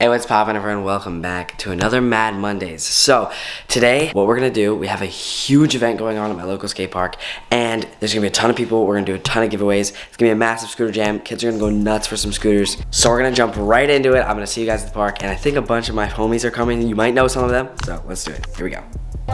Hey, what's poppin', everyone? Welcome back to another Madd Mondays. So today, what we're gonna do, we have a huge event going on at my local skate park, and there's gonna be a ton of people. We're gonna do a ton of giveaways. It's gonna be a massive scooter jam. Kids are gonna go nuts for some scooters. So we're gonna jump right into it. I'm gonna see you guys at the park, and I think a bunch of my homies are coming. You might know some of them, so let's do it. Here we go.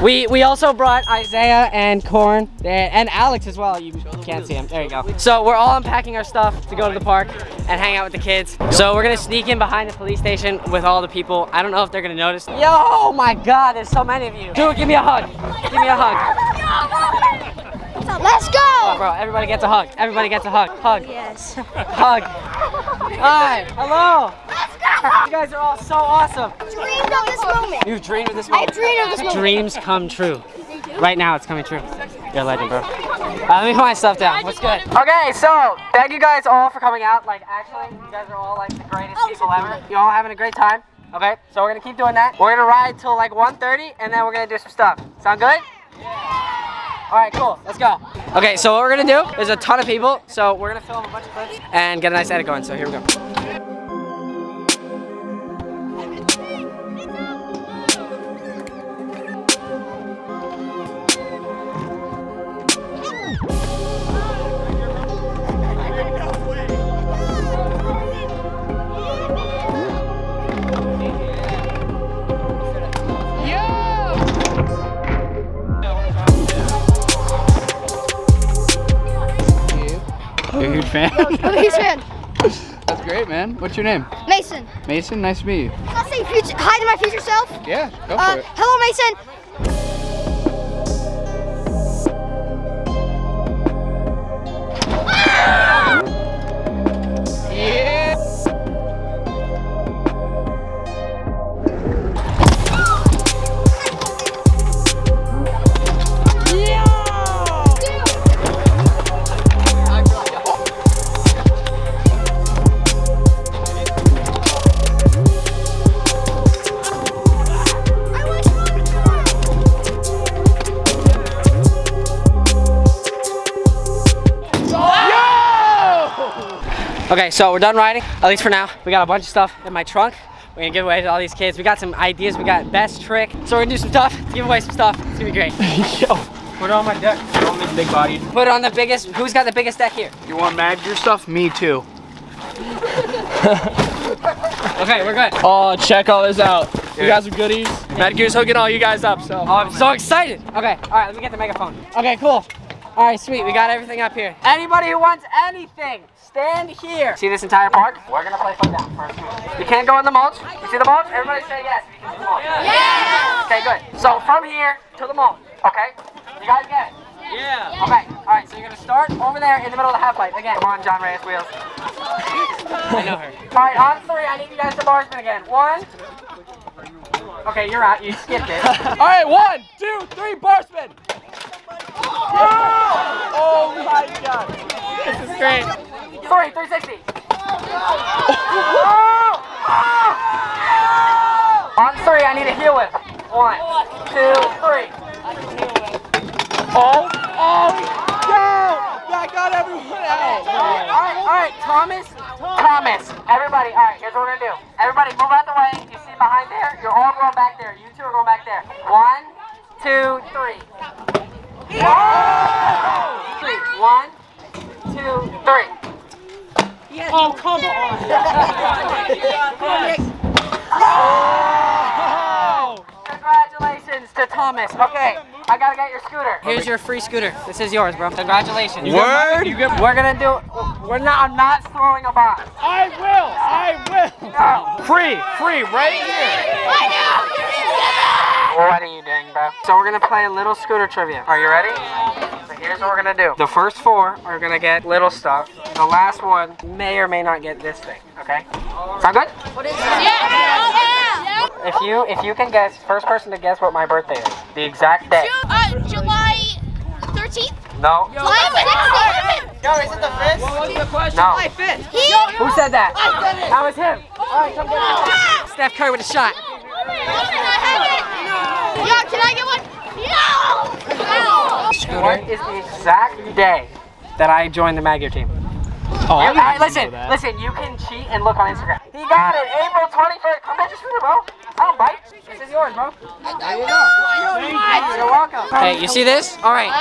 We also brought Isaiah and Corn and Alex as well. You can't see him. There you go. So we're all unpacking our stuff to go to the park and hang out with the kids. So we're gonna sneak in behind the police station with all the people. I don't know if they're gonna notice. Yo, oh my God, there's so many of you. Dude, give me a hug. Give me a hug. Let's go. Oh, bro, everybody gets a hug. Everybody gets a hug. Hug. Yes. Hug. Hi. Hello. You guys are all so awesome. Dreamed of this moment. You've dreamed of this moment. I dreamed of this moment. Dreams come true. Right now, it's coming true. You're a legend, bro. Let me put my stuff down. What's good? Okay, so thank you guys all for coming out. Like, actually, you guys are all like the greatest people ever. You all having a great time. Okay, so we're gonna keep doing that. We're gonna ride till like 1:30, and then we're gonna do some stuff. Sound good? Yeah. All right, cool. Let's go. Okay, so what we're gonna do? There's a ton of people, so we're gonna film a bunch of clips and get a nice edit going. So here we go. Fan. I'm a huge fan. That's great, man. What's your name? Mason. Mason, nice to meet you. Can I say hi to my future self? Yeah, go for it. Hello, Mason. Okay, so we're done riding, at least for now. We got a bunch of stuff in my trunk. We're gonna give away to all these kids. We got some ideas, we got best trick. So we're gonna do some stuff, give away some stuff. It's gonna be great. Yo, put it on my deck. Put it on this big body. Put it on the biggest, who's got the biggest deck here? You want Madd Gear stuff? Me too. Okay, we're good. Oh, check all this out. You guys are goodies. Madd Gear's hooking all you guys up, so. Oh, I'm so excited. Okay, all right, let me get the megaphone. Okay, cool. All right, sweet, we got everything up here. Anybody who wants anything, stand here. See this entire park? We're gonna play foot down first. You can't go in the mulch. You see the mulch? Everybody say yes. We can do the mulch. Yeah! Okay, good. So from here to the mulch, okay? You guys get it? Yeah. Okay, all right, so you're gonna start over there in the middle of the half pipe. Again, come on, John Reyes wheels. I know her. All right, on three, I need you guys to marksman again. One. Okay, you're out, you skipped it. All right, 1, 2, 3, marksman. Oh! Oh my God. This is great. Sorry, 360. Oh! Oh! On three, I need a heel whip. 1, 2, 3. Oh! Oh! Yo! That got everyone out. Alright, Thomas. Everybody, alright, here's what we're gonna do. Everybody, move out the way. You see behind there? You're all going back there. You two are going back there. 1, 2, 3. Yeah. 3, 1, 2, 3. Yes. Oh, come on. Oh. Congratulations to Thomas. Okay, I gotta get your scooter. Here's your free scooter. This is yours, bro. Congratulations. Word? We're gonna do, I'm not throwing a box. I will. No. Free, right here. I know. What are you doing, bro? So we're gonna play a little scooter trivia. Are you ready? So here's what we're gonna do. The first four are gonna get little stuff. The last one may or may not get this thing, okay? Sound good? What is it? Yeah! If you can guess, first person to guess what my birthday is. The exact day. July 13th? No. July 5th? Yo, is it the 5th? What was the question? No. July 5th. Who said that? I said it. That was him. All right, come get it. Steph Curry with a shot. Yo, can I get one? No! What is the exact day that I joined the Mad Gear team. Oh, I listen, you can cheat and look on Instagram. He got it, April 21st. Come register, bro. I don't bite. This is yours, bro. You're welcome. Hey, you see this? All right.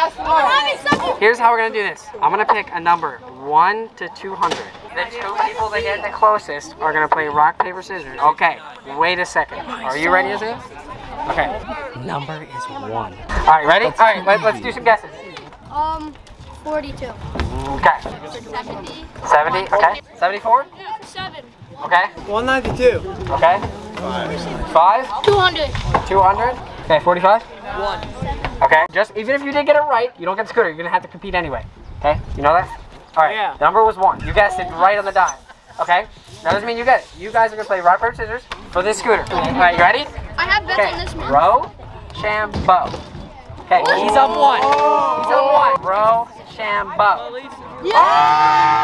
Here's how we're going to do this. I'm going to pick a number, 1 to 200. The two people that get the closest are going to play rock, paper, scissors. Okay, wait a second. Are you ready, Isaiah? Okay. Number is 1. All right, ready? All right, let's do some guesses. 42. Okay. 70. 70, okay. 74? 7. Okay. 192. Okay. 5. 200. 200. Okay, 45? 1. Okay, just even if you did get it right, you don't get the scooter. You're going to have to compete anyway. Okay, you know that? All right, yeah. Number was 1. You guessed it right on the dime. Okay, that doesn't mean you get it. You guys are going to play rock, paper, scissors for this scooter. All right, you ready? I have bets on this one. Bro Chambo. Okay, he's up 1. He's up 1. Bro Chambo. Yeah!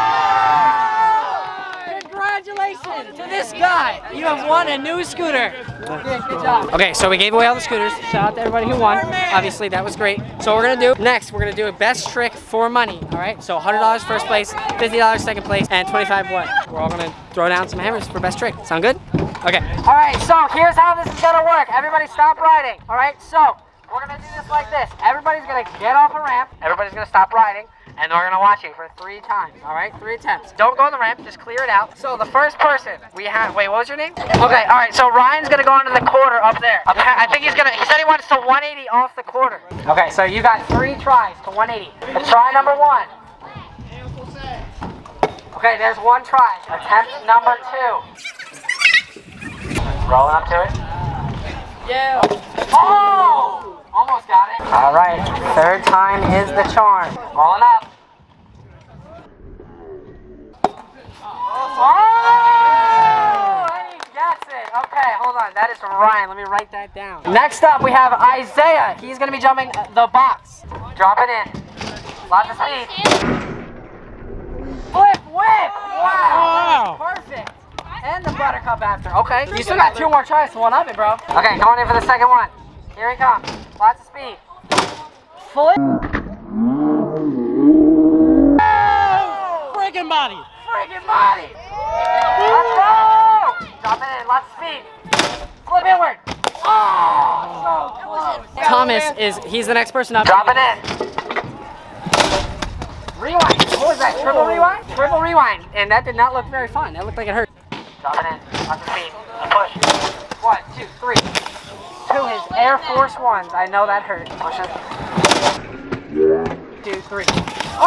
Congratulations to this guy. You have won a new scooter. Good job. Okay, so we gave away all the scooters. Shout out to everybody who won. Obviously, that was great. So what we're going to do next, we're going to do a best trick for money. All right, so $100 first place, $50 second place, and $25 won. We're all going to throw down some hammers for best trick. Sound good? Okay. All right, so here's how this is going to work. Everybody stop riding. All right, so we're gonna do this like this. Everybody's gonna get off a ramp, everybody's gonna stop riding, and we're gonna watch it for 3 times, all right? 3 attempts. Don't go on the ramp, just clear it out. So the first person we have, wait, what was your name? Okay, all right, so Ryan's gonna go onto the quarter up there. I think he's gonna, he said he wants to 180 off the quarter. Okay, so you got 3 tries to 180. But try number 1. Okay, there's 1 try. Attempt number 2. Rolling up to it. Yeah. Oh! Almost got it. All right, 3rd time is the charm. Rolling up. Oh, he gets it. Okay, hold on. That is from Ryan. Let me write that down. Next up, we have Isaiah. He's going to be jumping the box. Drop it in. Lots of speed. Flip, whip. Wow. Perfect. And the buttercup after. Okay, you still got 2 more tries to 1-up it, bro. Okay, going in for the second one. Here he comes. Lots of speed. Flip. Oh! Friggin' body. Friggin' body. Let's go. Drop it in. Lots of speed. Flip inward. Oh, so close. Thomas is, he's the next person up. Drop it in. Rewind. What was that? Triple rewind? Triple rewind. And that did not look very fun. That looked like it hurt. Drop it in. Lots of speed. Push. 1, 2, 3. To his Air Force Ones. I know that hurt. Push it. 2, 3. Oh!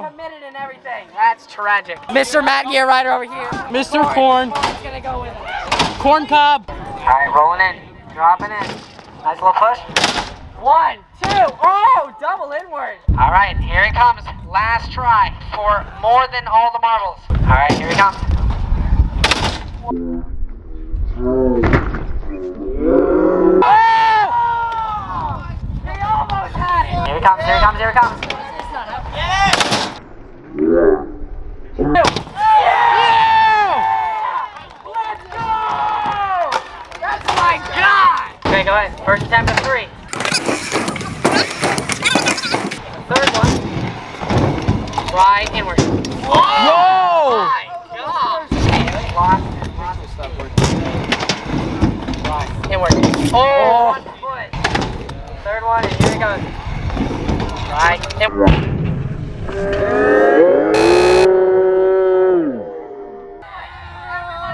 He committed and everything. That's tragic. Mr. Mad Gear right over here. Mr. Corn. Corn's gonna go with it. Corn Cob. All right, rolling in. Dropping in. Nice little push. 1, 2. Oh, double inward. All right, here he comes. Last try for more than all the marbles. All right, here he comes. Here he comes, here he comes, here he comes. Yeah! Yeah! Let's go! That's my guy! Okay, go ahead. First attempt of 3. Third one. Try inward. Whoa! Oh my God! Okay, lost his stuff. Try inward. Oh! 1 foot. Third one, and here he goes. Right.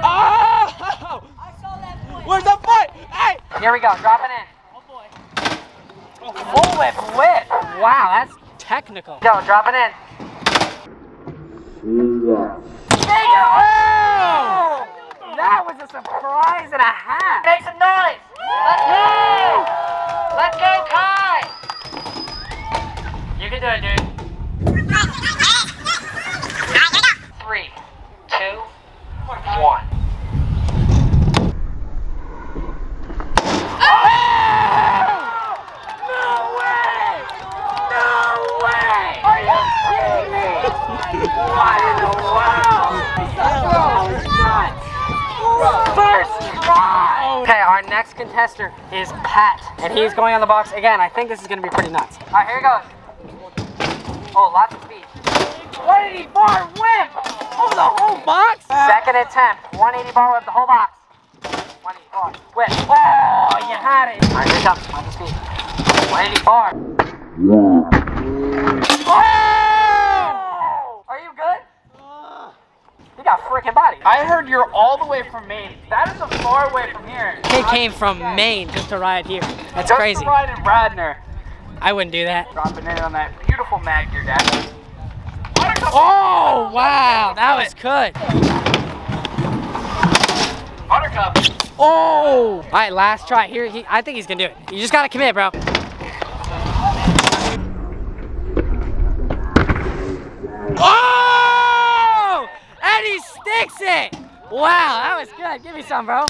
Oh! Where's the foot? Hey! Here we go, drop it in. Oh boy. Full whip, whip. Wow, that's technical. Go, drop it in. Oh! That was a surprise and a half. Make some noise. Let's go! Let's go, Kai! You can do it, dude. 3, 2, 1. Oh! No way! No way! Are you kidding me? What in the world? First try! Okay, our next contestant is Pat, and he's going on the box again. I think this is going to be pretty nuts. All right, here he goes. Oh, lots of speed. 180 bar whip over the whole box? Second attempt, 180 bar whip the whole box. 180 bar whip. Oh, you had it. All right, here it comes, lots of speed. 180 bar. Oh! Are you good? You got freaking body. I heard you're all the way from Maine. That is a far way from here. They came from Maine just to ride here. That's just crazy. Just to ride in Radnor. I wouldn't do that. Dropping in on that beautiful Mad Gear, Dad. Oh, wow. That was good. Buttercup. Oh. All right, last try. Here, I think he's going to do it. You just got to commit, bro. Oh! And he sticks it. Wow, that was good. Give me some, bro.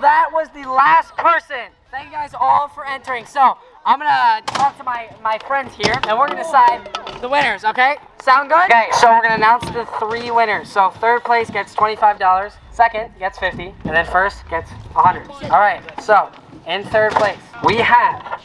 That was the last person. Thank you guys all for entering. So, I'm gonna talk to my friends here, and we're gonna decide the winners, okay? Sound good? Okay, so we're gonna announce the three winners. So third place gets $25, second gets $50, and then first gets $100. All right, so in third place, we have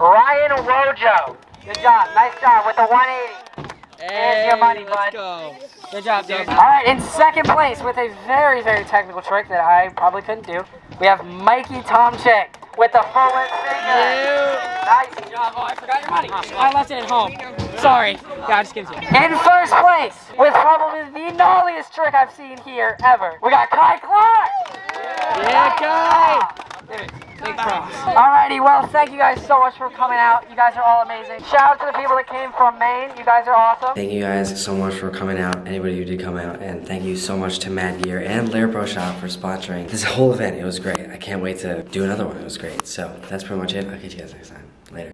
Ryan Rojo. Good job, nice job with the 180. Hey, there's your money, bud. Go. Good job, dude. All right, in second place with a very, very technical trick that I probably couldn't do, we have Mikey Tomchik with the forward finger. Nice job. Oh, I forgot your money. I left it at home. Sorry. Yeah, I just kidding. In first place, with probably the gnarliest trick I've seen here ever, we got Kai Clark. Yeah, Kai. Big props. Alrighty, well, thank you guys so much for coming out. You guys are all amazing. Shout out to the people that came from Maine. You guys are awesome. Thank you guys so much for coming out, anybody who did come out, and thank you so much to Mad Gear and Lair Pro Shop for sponsoring this whole event. It was great. I can't wait to do another one. It was great. So that's pretty much it. I'll catch you guys next time. Later.